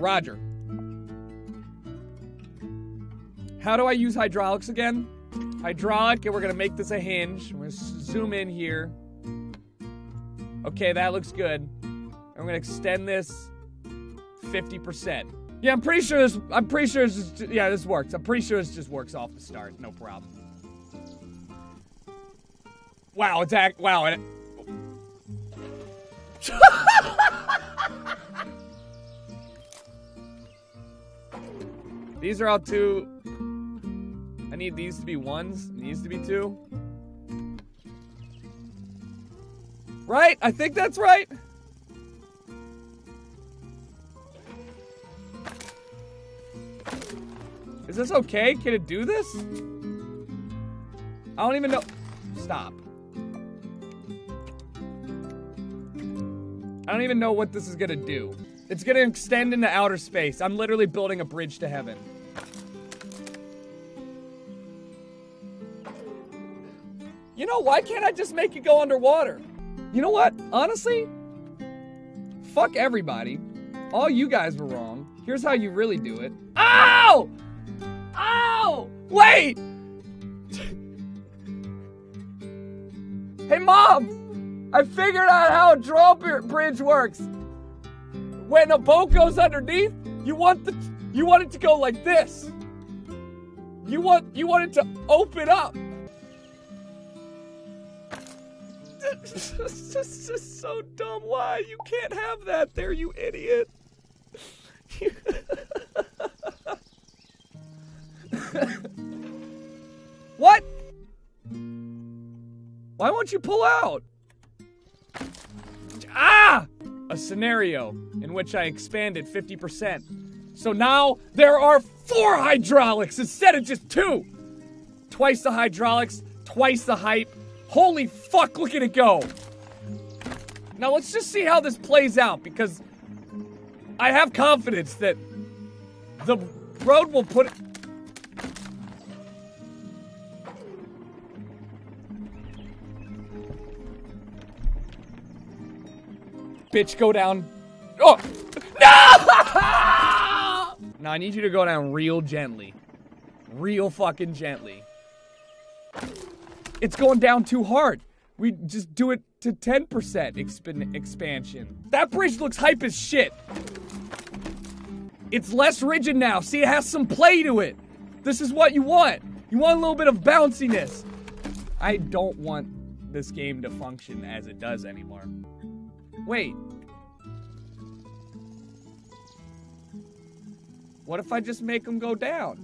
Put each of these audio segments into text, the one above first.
Roger. How do I use hydraulics again? Hydraulic, and we're gonna make this a hinge. I'm gonna zoom in here. Okay, that looks good. I'm gonna extend this 50%. Yeah, I'm pretty sure this works. I'm pretty sure this just works off the start, no problem. Wow, it's These are all two. I need these to be ones, and these to be two. Right? I think that's right. Is this okay? Can it do this? I don't even know. Stop. I don't even know what this is gonna do. It's gonna extend into outer space. I'm literally building a bridge to heaven. You know, why can't I just make it go underwater? You know what? Honestly, fuck everybody. All you guys were wrong. Here's how you really do it. Ow! Ow! Wait! Hey, Mom! I figured out how a drawbridge works. When a boat goes underneath, you want it to go like this. You want it to open up. It's just so dumb. Why? You can't have that there, you idiot. What? Why won't you pull out? Ah! A scenario in which I expanded 50%. So now there are 4 hydraulics instead of just 2. Twice the hydraulics, twice the hype. Holy fuck, look at it go. Now let's just see how this plays out, because I have confidence that the road will put it. Bitch, go down. Oh, no! Now I need you to go down real gently. Real fucking gently. It's going down too hard. We just do it to 10% expansion. That bridge looks hype as shit. It's less rigid now. See, it has some play to it. This is what you want. You want a little bit of bounciness. I don't want this game to function as it does anymore. Wait. What if I just make them go down?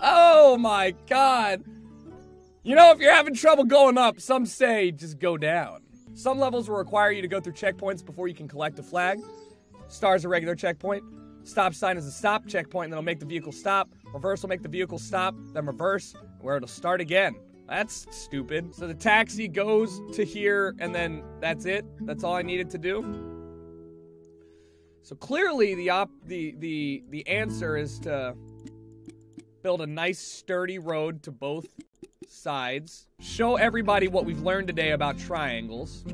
Oh my god. You know, if you're having trouble going up, some say just go down. Some levels will require you to go through checkpoints before you can collect a flag. Star's a regular checkpoint. Stop sign is a stop checkpoint, and that'll make the vehicle stop. Reverse will make the vehicle stop, then reverse, where it'll start again. That's stupid. So the taxi goes to here, and then that's it. That's all I needed to do. So clearly the answer is to build a nice sturdy road to both sides. Show everybody what we've learned today about triangles.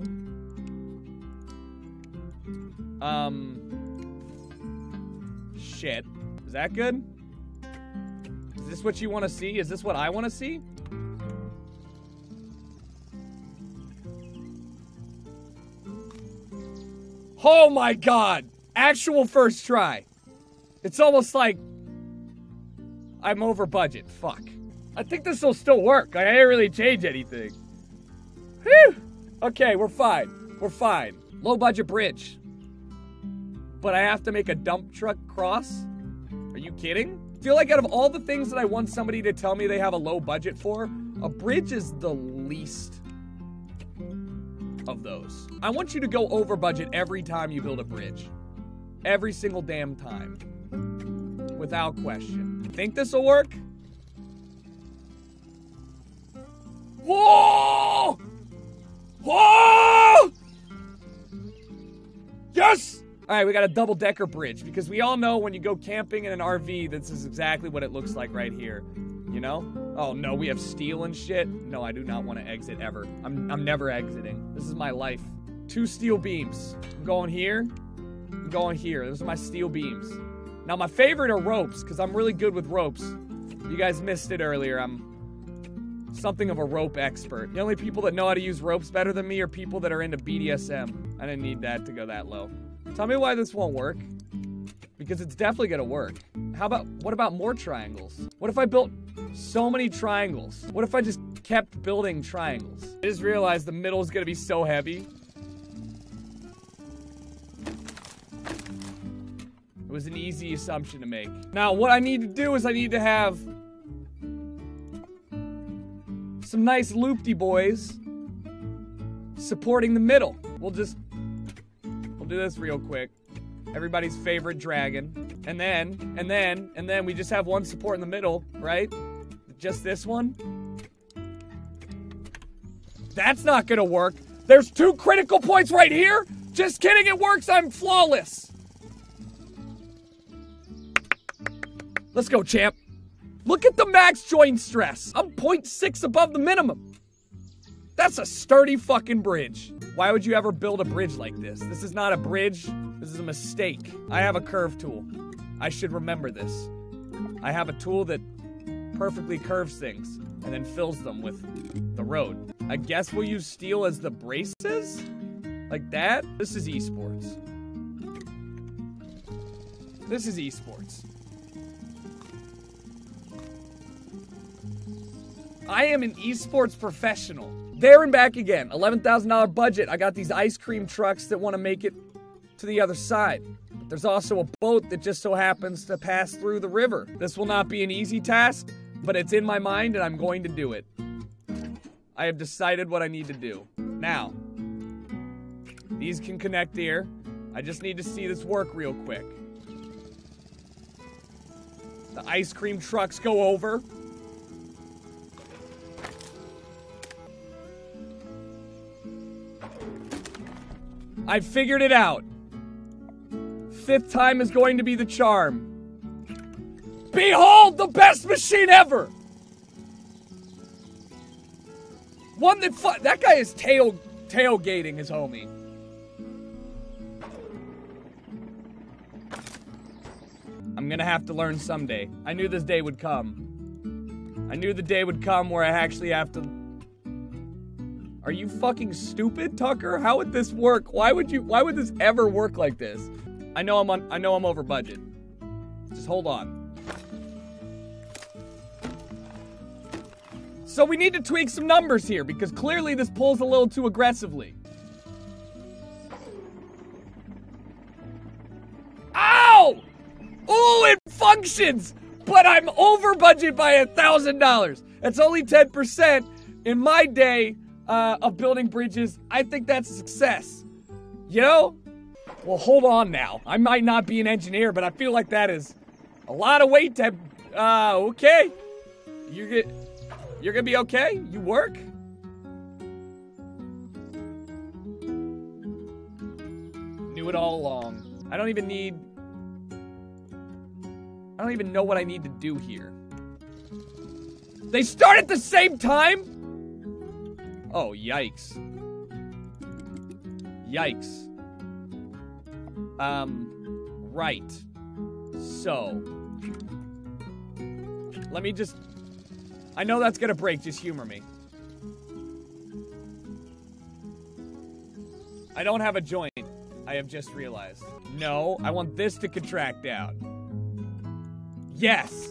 Shit. Is that good? Is this what you want to see? Is this what I want to see? Oh my god! Actual first try. It's almost like I'm over budget. Fuck. I think this will still work. I didn't really change anything. Whew. Okay, we're fine. We're fine. Low budget bridge. But I have to make a dump truck cross? Are you kidding? I feel like out of all the things that I want somebody to tell me they have a low budget for, a bridge is the least of those. I want you to go over budget every time you build a bridge. Every single damn time. Without question. think this will work? Whoa! Whoa! Yes! All right, we got a double-decker bridge because we all know when you go camping in an RV, this is exactly what it looks like right here, you know? Oh no, we have steel and shit. No, I do not want to exit ever. I'm never exiting. This is my life. Two steel beams. I'm going here. I'm going here. Those are my steel beams. Now my favorite are ropes because I'm really good with ropes. You guys missed it earlier. I'm something of a rope expert. The only people that know how to use ropes better than me are people that are into BDSM. I didn't need that to go that low. Tell me why this won't work. Because it's definitely gonna work. How about, what about more triangles? What if I built so many triangles? What if I just kept building triangles? I just realized the middle is gonna be so heavy. It was an easy assumption to make. Now, what I need to do is I need to have some nice loop-de boys supporting the middle. We'll do this real quick. Everybody's favorite dragon. And then we just have one support in the middle, right? Just this one. That's not gonna work. There's two critical points right here. Just kidding, it works. I'm flawless. Let's go, champ. Look at the max joint stress. I'm 0.6 above the minimum. That's a sturdy fucking bridge. Why would you ever build a bridge like this? This is not a bridge. This is a mistake. I have a curve tool. I should remember this. I have a tool that perfectly curves things and then fills them with the road. I guess we'll use steel as the braces? Like that? This is esports. This is esports. I am an esports professional. There and back again. $11,000 budget. I got these ice cream trucks that want to make it to the other side. But there's also a boat that just so happens to pass through the river. This will not be an easy task, but it's in my mind and I'm going to do it. I have decided what I need to do. Now, these can connect here. I just need to see this work real quick. The ice cream trucks go over. I figured it out. 5th time is going to be the charm. Behold the best machine ever! One that that guy is tailgating his homie. I'm gonna have to learn someday. I knew this day would come. I knew the day would come where I actually have to. Are you fucking stupid, Tucker? How would this work? Why would this ever work like this? I know I'm over budget. Just hold on. So we need to tweak some numbers here because clearly this pulls a little too aggressively. Ow! Ooh, it functions! But I'm over budget by $1,000. That's only 10% in my day. Of building bridges. I think that's a success. You know? Well, hold on now. I might not be an engineer, but I feel like that is a lot of weight to... okay. You're gonna be okay? You work? Knew it all along. I don't even know what I need to do here. They start at the same time?! Oh, yikes. Yikes. Right. So. Let me just... I know that's gonna break, just humor me. I don't have a joint, I have just realized. No, I want this to contract out. Yes!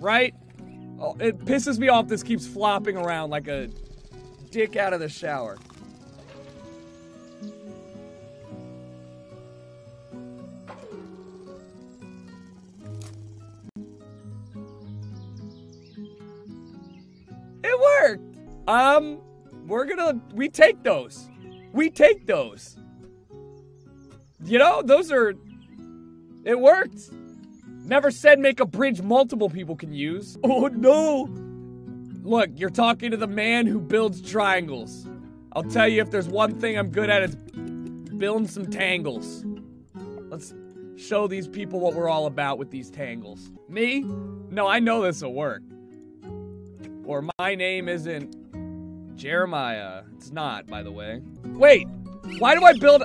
Right? Oh, it pisses me off this keeps flopping around like a... dick out of the shower. It worked. We take those. We take those. You know, those are. It worked. Never said make a bridge multiple people can use. Oh no! Look, you're talking to the man who builds triangles. I'll tell you if there's one thing I'm good at, it's building some tangles. Let's show these people what we're all about with these tangles. Me? No, I know this'll work. Or my name isn't Jeremiah. It's not, by the way. Wait, why do I build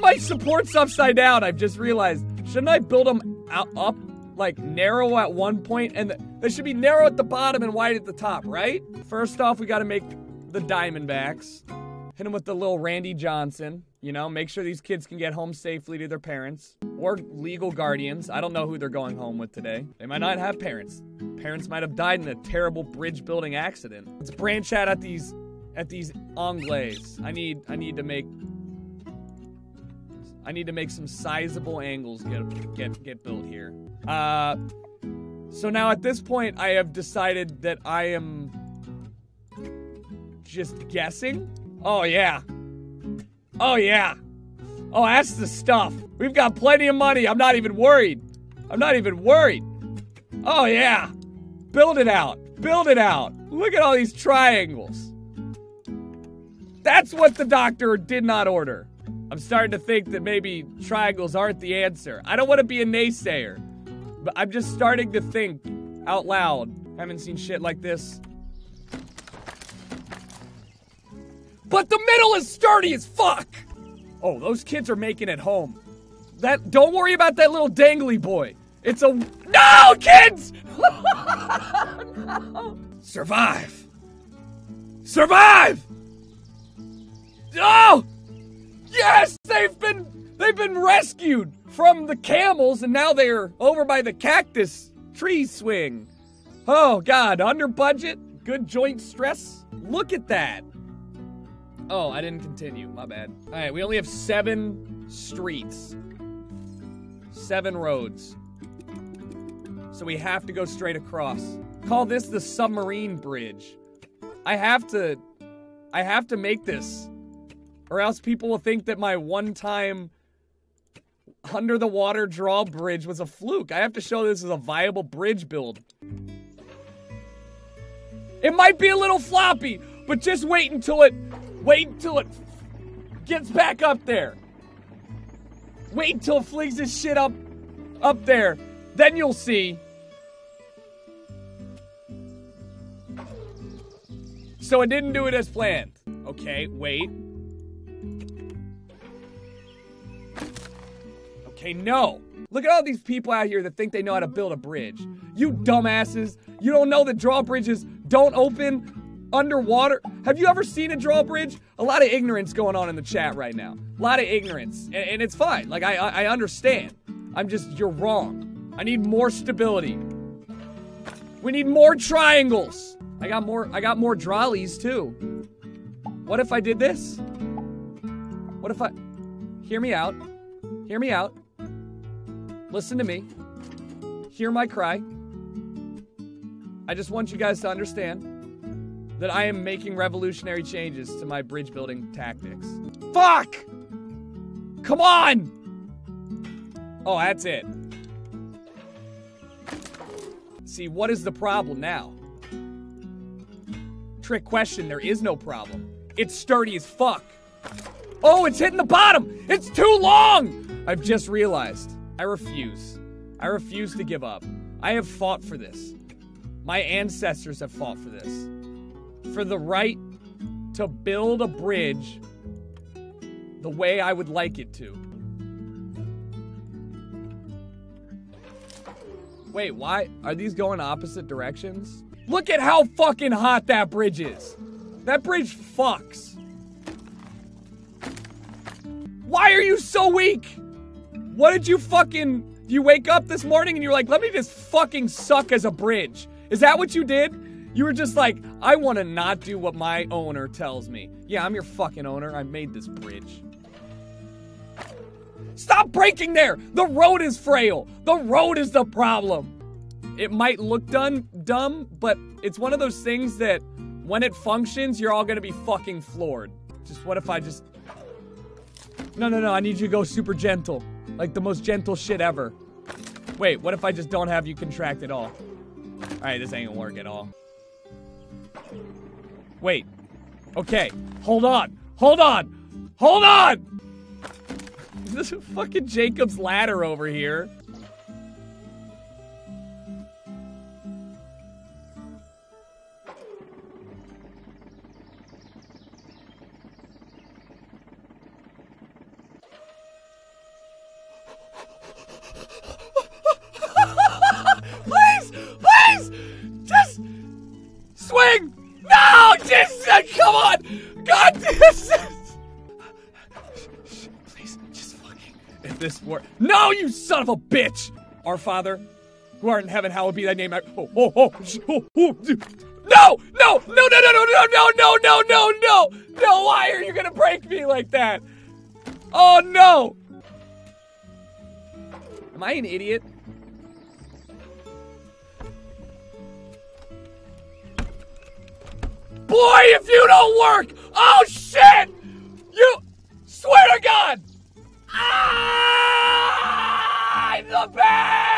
my supports upside down, I've just realized. Shouldn't I build them up, like narrow at one point? And they should be narrow at the bottom and wide at the top, right? First off, we gotta make the Diamondbacks. Hit them with the little Randy Johnson. You know, make sure these kids can get home safely to their parents or legal guardians. I don't know who they're going home with today. They might not have parents. Parents might have died in a terrible bridge building accident. Let's branch out at these angles. I need to make some sizable angles get built here. So now at this point I have decided that I am just guessing. Oh yeah. Oh, yeah. Oh, that's the stuff. We've got plenty of money. I'm not even worried. I'm not even worried. Oh, yeah. Build it out. Build it out. Look at all these triangles. That's what the doctor did not order. I'm starting to think that maybe triangles aren't the answer. I don't want to be a naysayer, but I'm just starting to think out loud. Haven't seen shit like this. But the middle is sturdy as fuck! Oh, those kids are making it home. That- don't worry about that little dangly boy. It's a- No, kids! No. Survive! Survive! Oh! Yes! They've been rescued from the camels and now they're over by the cactus tree swing. Oh god, under budget, good joint stress. Look at that. Oh, I didn't continue. My bad. All right, we only have 7 streets. 7 roads. So we have to go straight across. Call this the submarine bridge. I have to make this. Or else people will think that my one-time under-the-water drawbridge was a fluke. I have to show this as a viable bridge build. It might be a little floppy, but just wait until it gets back up there. Wait until it flings this shit up there. Then you'll see. So it didn't do it as planned. Okay, wait. Okay, no. Look at all these people out here that think they know how to build a bridge. You dumbasses. You don't know that drawbridges don't open underwater. Have you ever seen a drawbridge? A lot of ignorance going on in the chat right now. A lot of ignorance, and it's fine. Like, I understand. I'm just, you're wrong. I need more stability. We need more triangles. I got more drawleys too. What if I did this? What if I, hear me out. Listen to me, hear my cry. I just want you guys to understand that I am making revolutionary changes to my bridge building tactics. Fuck! Come on! Oh, that's it. See, what is the problem now? Trick question, there is no problem. It's sturdy as fuck. Oh, it's hitting the bottom! It's too long! I've just realized. I refuse. I refuse to give up. I have fought for this. My ancestors have fought for this. For the right to build a bridge the way I would like it to. Wait, why? Are these going opposite directions? Look at how fucking hot that bridge is. That bridge fucks. Why are you so weak? What did you fucking... You wake up this morning and you're like, let me just fucking suck as a bridge. Is that what you did? You were just like, I want to not do what my owner tells me. Yeah, I'm your fucking owner. I made this bridge. Stop braking there! The road is frail! The road is the problem! It might look dumb, but it's one of those things that when it functions, you're all gonna be fucking floored. Just what if I just... No, I need you to go super gentle. Like the most gentle shit ever. Wait, what if I just don't have you contract at all? Alright, this ain't gonna work at all. Wait. Okay. Hold on. Hold on. Hold on! This is fucking Jacob's Ladder over here. No, you son of a bitch! Our Father, who art in heaven, hallowed be thy name. No! No! No! No! No! No! No! No! No! No! No! No! Why are you gonna break me like that? Oh no! Am I an idiot? Boy, if you don't work! Oh shit! You swear to God! Ah! I'm the best!